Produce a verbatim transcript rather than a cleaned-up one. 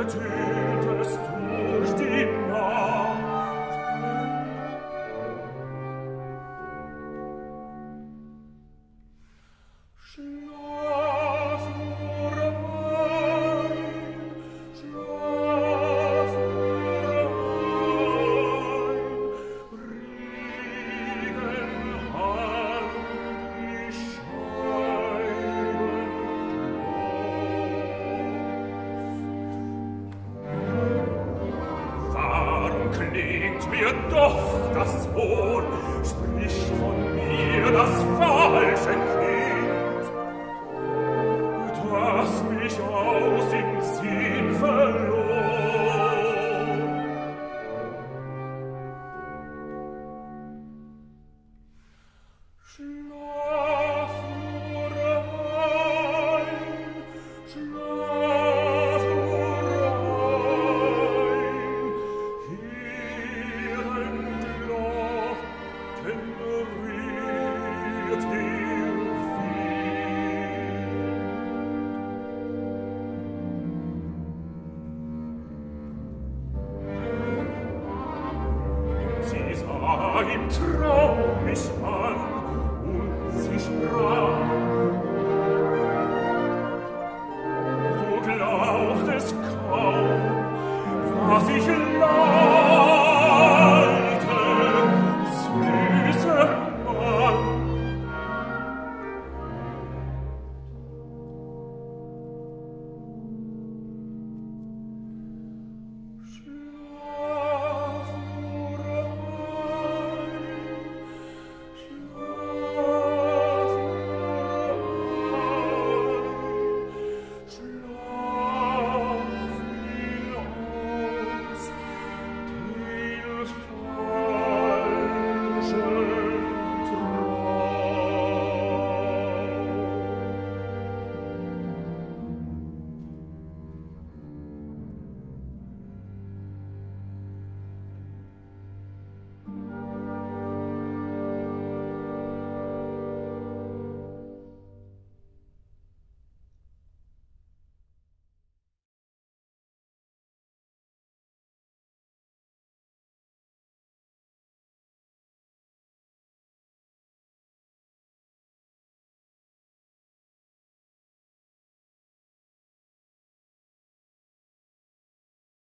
Was ich love.